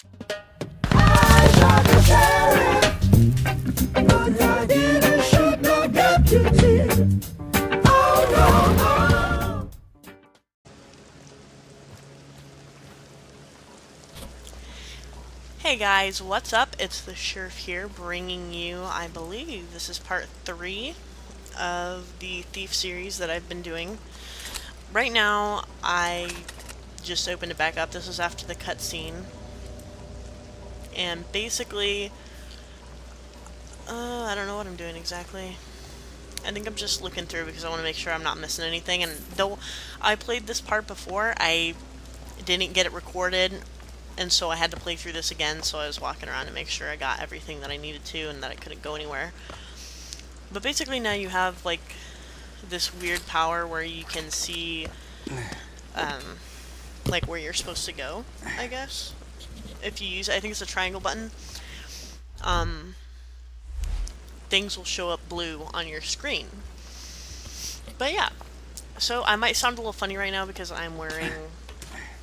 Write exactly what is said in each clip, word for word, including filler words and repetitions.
Hey guys, what's up? It's the Sheriff here bringing you, I believe, this is part three of the Thief series that I've been doing. Right now, I just opened it back up. This is after the cutscene. And basically, uh, I don't know what I'm doing exactly. I think I'm just looking through because I want to make sure I'm not missing anything. And though I played this part before, I didn't get it recorded. And so I had to play through this again, so I was walking around to make sure I got everything that I needed to and that I couldn't go anywhere. But basically now you have, like, this weird power where you can see, um, like, where you're supposed to go, I guess. If you use, I think it's a triangle button. Um, things will show up blue on your screen. But yeah. So I might sound a little funny right now because I'm wearing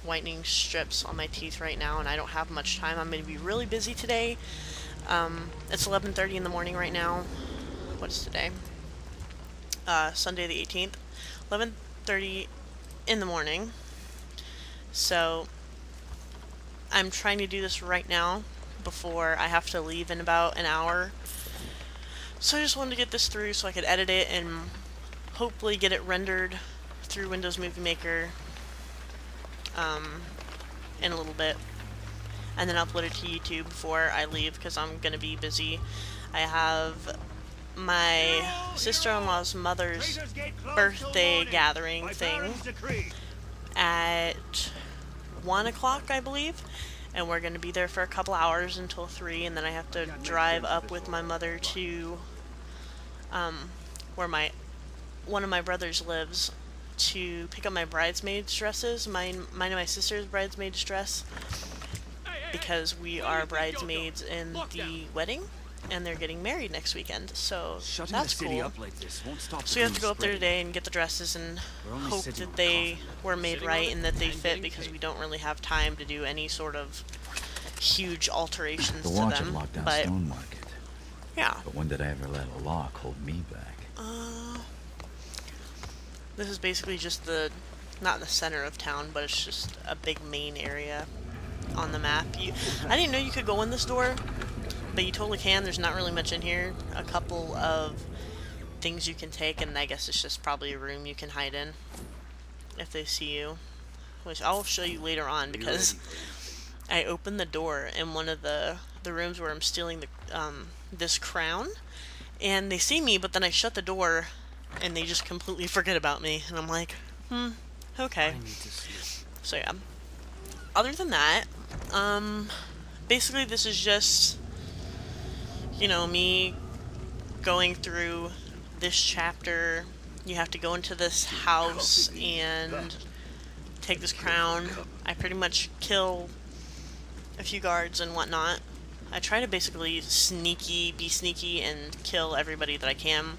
whitening strips on my teeth right now and I don't have much time. I'm going to be really busy today. Um, it's eleven thirty in the morning right now. What's today? Uh, Sunday the eighteenth. eleven thirty in the morning. So I'm trying to do this right now before I have to leave in about an hour. So I just wanted to get this through so I could edit it and hopefully get it rendered through Windows Movie Maker Um, in a little bit, and then upload it to YouTube before I leave because I'm gonna be busy. I have my sister-in-law's mother's birthday gathering thing at one o'clock, I believe, and we're gonna be there for a couple hours until three, and then I have to drive up with my mother to um, where my one of my brothers lives to pick up my bridesmaids dresses, mine, mine and my sister's bridesmaid's dress, because we are bridesmaids in the wedding, and they're getting married next weekend, so that's cool. So we have to go up there today and get the dresses and hope that they were made right and that they fit, because we don't really have time to do any sort of huge alterations to them, but yeah. But when did I ever let a lock hold me back? Uh... This is basically just the, not the center of town, but it's just a big main area on the map. You, I didn't know you could go in this door, but you totally can. There's not really much in here. A couple of things you can take, and I guess it's just probably a room you can hide in if they see you, which I'll show you later on because I opened the door in one of the, the rooms where I'm stealing the um, this crown, and they see me, but then I shut the door and they just completely forget about me, and I'm like, hmm, okay. So yeah. Other than that, um, basically this is just, you know, me going through this chapter. You have to go into this house and take this crown. I pretty much kill a few guards and whatnot. I try to basically sneaky, be sneaky, and kill everybody that I can.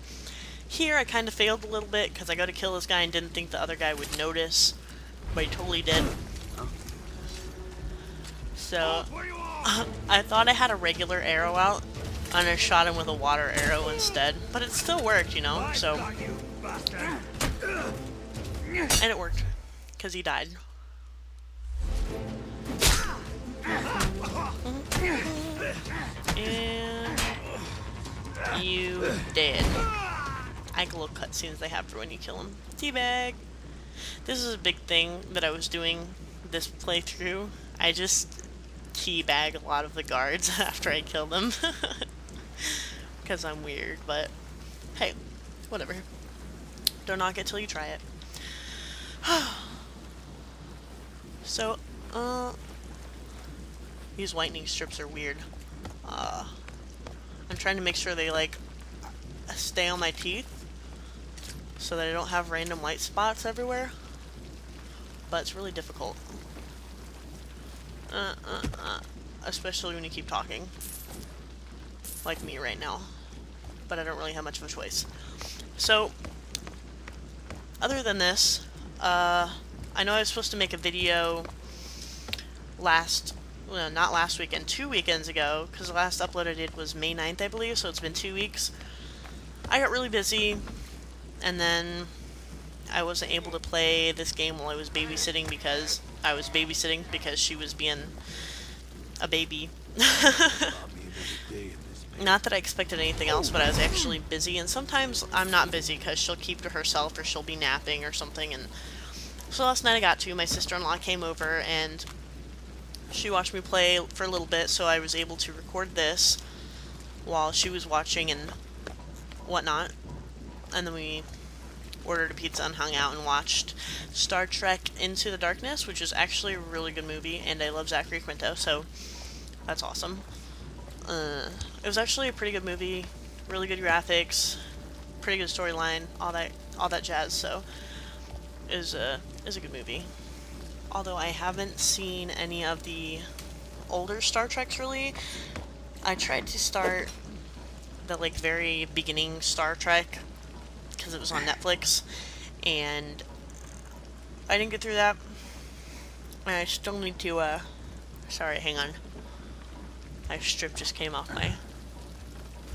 Here I kind of failed a little bit because I got to kill this guy and didn't think the other guy would notice, but he totally did. So uh, I thought I had a regular arrow out and I shot him with a water arrow instead, but it still worked, you know, so, and it worked because he died. And you did. I like little cutscenes they have for when you kill them. Teabag! This is a big thing that I was doing this playthrough. I just teabag a lot of the guards after I kill them. Because I'm weird, but hey, whatever. Don't knock it till you try it. So, uh... these whitening strips are weird. Uh, I'm trying to make sure they, like, stay on my teeth, so that I don't have random white spots everywhere, but it's really difficult, uh, uh, uh. especially when you keep talking, like me right now, but I don't really have much of a choice. So, other than this, uh, I know I was supposed to make a video last well, not last weekend, two weekends ago, because the last upload I did was May ninth, I believe, so it's been two weeks. I got really busy, and then I wasn't able to play this game while I was babysitting because I was babysitting because she was being a baby. Not that I expected anything else, but I was actually busy, and sometimes I'm not busy because she'll keep to herself or she'll be napping or something. And so last night I got to, my sister-in-law came over and she watched me play for a little bit, so I was able to record this while she was watching and whatnot, and then we ordered a pizza and hung out and watched Star Trek Into the Darkness, which is actually a really good movie, and I love Zachary Quinto, so that's awesome. Uh, it was actually a pretty good movie, really good graphics, pretty good storyline, all that all that jazz, so it was a, it was a good movie. Although I haven't seen any of the older Star Treks, really. I tried to start the like very beginning Star Trek, because it was on Netflix, and I didn't get through that, and I still need to, uh, sorry, hang on, my strip just came off my...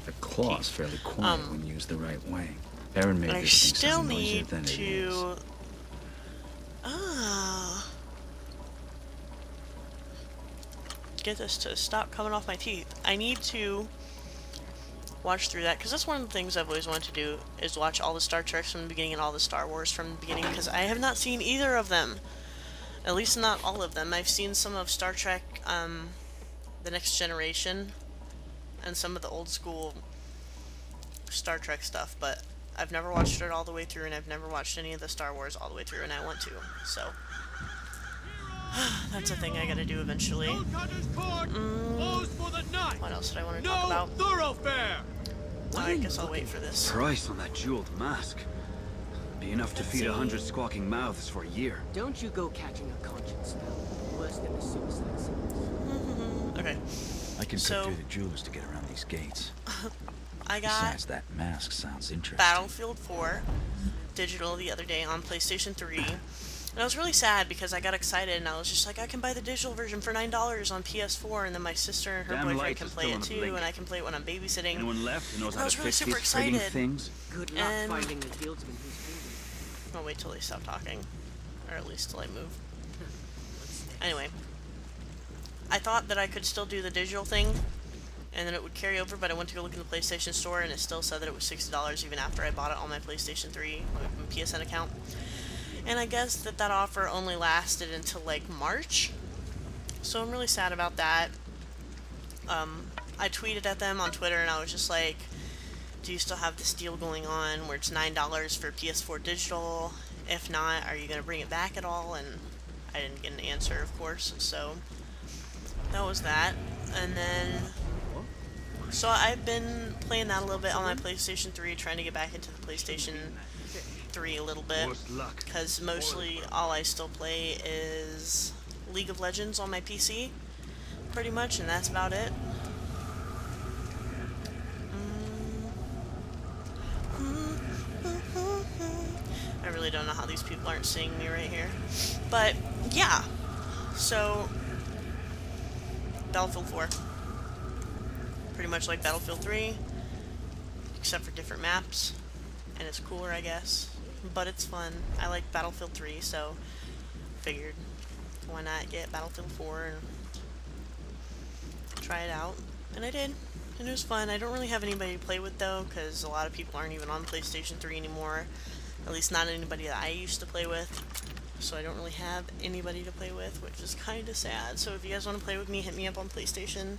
The claw's teeth. Fairly quiet um, when used the right way. Aaron made I this still need than to... Ah... get this to stop coming off my teeth. I need to watch through that, because that's one of the things I've always wanted to do, is watch all the Star Treks from the beginning and all the Star Wars from the beginning, because I have not seen either of them. At least not all of them. I've seen some of Star Trek, um, The Next Generation, and some of the old school Star Trek stuff, but I've never watched it all the way through, and I've never watched any of the Star Wars all the way through, and I want to, so... That's a thing I gotta do eventually. Mm, what else did I want to no talk about? Thoroughfare. Well, I guess I'll wait for this. Price on that jeweled mask. Be enough to feed a hundred squawking mouths for a year. Don't you go catching a conscience now. Worse than the suicide sentence. Okay. I can so, cut through the jewelers to get around these gates. I got. Besides, that mask sounds interesting. Battlefield Four, digital the other day on PlayStation three. And I was really sad because I got excited and I was just like, I can buy the digital version for nine dollars on P S four, and then my sister and her Damn boyfriend can play it too, and I can play it when I'm babysitting. Anyone left knows and how I was really super excited. Good luck and finding the fieldsman who's I'll wait till they stop talking, or at least till I move. Anyway, I thought that I could still do the digital thing, and then it would carry over. But I went to go look in the PlayStation store, and it still said that it was sixty dollars even after I bought it on my PlayStation three my P S N account. And I guess that that offer only lasted until, like, March. So I'm really sad about that. Um, I tweeted at them on Twitter, and I was just like, do you still have this deal going on where it's nine dollars for P S four digital? If not, are you going to bring it back at all? And I didn't get an answer, of course. So that was that. And then... So I've been playing that a little bit on my PlayStation three, trying to get back into the PlayStation three a little bit, because mostly all I still play is League of Legends on my P C, pretty much, and that's about it. I really don't know how these people aren't seeing me right here, but yeah, so Battlefield four, pretty much like Battlefield three, except for different maps, and it's cooler, I guess. But it's fun. I like Battlefield three, so figured why not get Battlefield four and try it out. And I did. And it was fun. I don't really have anybody to play with, though, because a lot of people aren't even on PlayStation three anymore. At least not anybody that I used to play with. So I don't really have anybody to play with, which is kind of sad. So if you guys want to play with me, hit me up on PlayStation.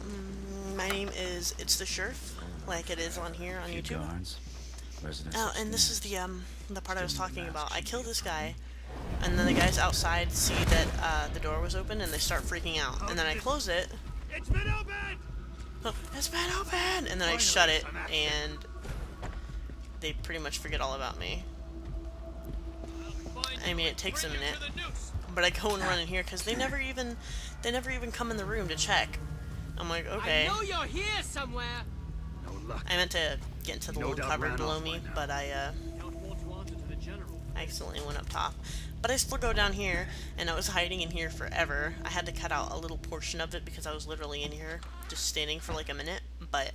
Um, my name is It's the Shurf, like it is on here on YouTube. Oh, and this is the um the part I was talking about. I kill this guy, and then the guys outside see that uh, the door was open, and they start freaking out. And then I close it. It's been open. Oh, it's been open. And then I shut it, and they pretty much forget all about me. I mean, it takes a minute, but I go and run in here because they never even they never even come in the room to check. I'm like, okay. I know you're here somewhere. I meant to get into the no little cupboard below me, but I, uh, I accidentally went up top. But I still go down here, and I was hiding in here forever. I had to cut out a little portion of it because I was literally in here just standing for like a minute, but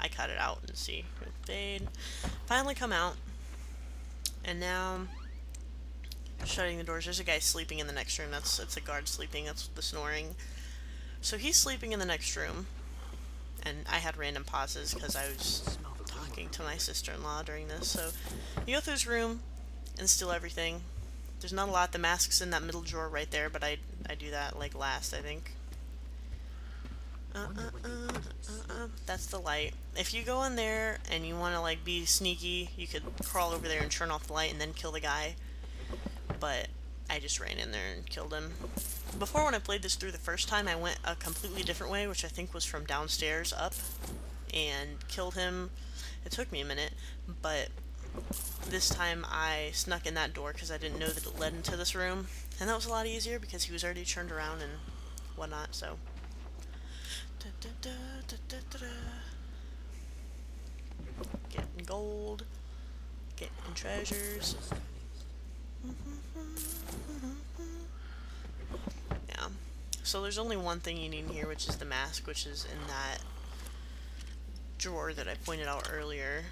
I cut it out and see. They'd finally come out, and now shutting the doors. There's a guy sleeping in the next room. That's it's a guard sleeping. That's the snoring. So he's sleeping in the next room, and I had random pauses because I was talking to my sister-in-law during this. So you go through his room and steal everything. There's not a lot. The mask's in that middle drawer right there, but I, I do that, like, last, I think. Uh, uh, uh, uh, uh, that's the light. If you go in there and you want to, like, be sneaky, you could crawl over there and turn off the light and then kill the guy. But I just ran in there and killed him. Before, when I played this through the first time, I went a completely different way, which I think was from downstairs up, and killed him. It took me a minute, but this time I snuck in that door because I didn't know that it led into this room, and that was a lot easier because he was already turned around and whatnot. So da, da, da, da, da, da, da. Getting gold, getting treasures. Yeah, so there's only one thing you need in here, which is the mask, which is in that drawer that I pointed out earlier.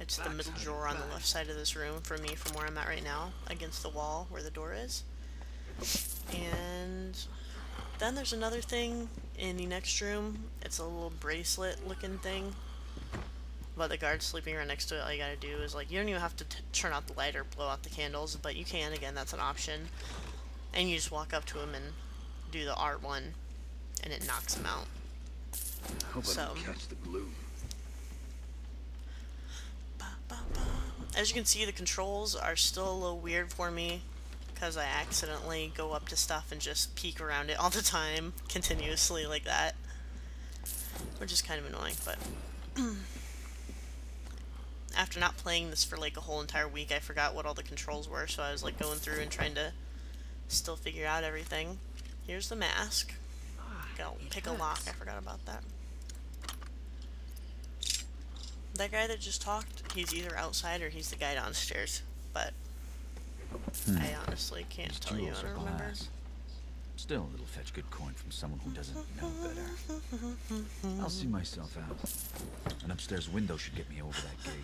It's the middle drawer on the left side of this room for me from where I'm at right now, against the wall where the door is. And then there's another thing in the next room. It's a little bracelet looking thing, but the guard's sleeping right next to it. All you gotta do is, like, you don't even have to t turn out the light or blow out the candles, but you can, again, that's an option. And you just walk up to him and do the R one, and it knocks him out. I hope so. I didn't catch the glue. As you can see, the controls are still a little weird for me because I accidentally go up to stuff and just peek around it all the time, continuously like that, which is kind of annoying. But after not playing this for like a whole entire week, I forgot what all the controls were, so I was like going through and trying to still figure out everything. Here's the mask. Gotta pick a lock. I forgot about that. That guy that just talked, he's either outside or he's the guy downstairs, but hmm. I honestly can't tell you. I don't remember. Still, it'll fetch good coin from someone who doesn't know better. I'll see myself out. An upstairs window should get me over that gate.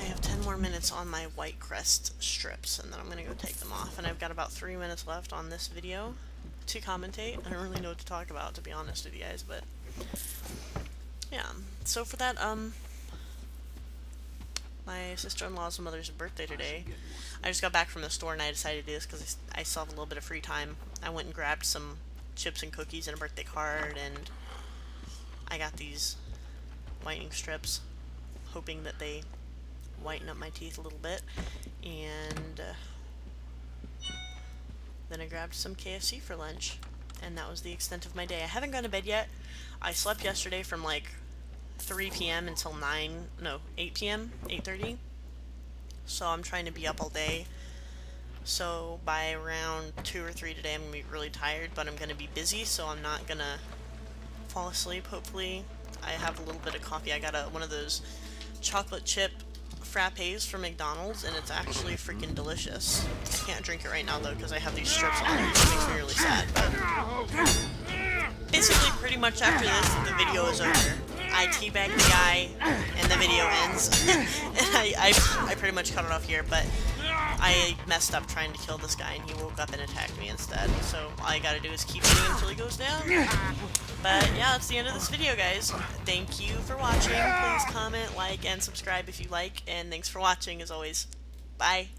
I have ten more minutes on my white crest strips, and then I'm gonna go take them off. And I've got about three minutes left on this video to commentate. I don't really know what to talk about, to be honest with you guys, but yeah. So for that, um. my sister-in-law's mother's birthday today. I just got back from the store and I decided to do this because I still have a little bit of free time. I went and grabbed some chips and cookies and a birthday card, and I got these whitening strips, hoping that they whiten up my teeth a little bit. And uh, then I grabbed some K F C for lunch, and that was the extent of my day. I haven't gone to bed yet. I slept yesterday from like three p m until nine, no, eight p m, eight thirty. So I'm trying to be up all day. So by around two or three today, I'm going to be really tired, but I'm going to be busy, so I'm not going to fall asleep, hopefully. I have a little bit of coffee. I got a, one of those chocolate chip frappes from McDonald's, and it's actually freaking delicious. I can't drink it right now, though, because I have these strips on it, which makes me really sad. But basically, pretty much after this, the video is over. I teabag the guy, and the video ends. And I, I, I pretty much cut it off here, but I messed up trying to kill this guy, and he woke up and attacked me instead. So all I gotta do is keep hitting him until he goes down. But yeah, that's the end of this video, guys. Thank you for watching. Please comment, like, and subscribe if you like. And thanks for watching, as always. Bye.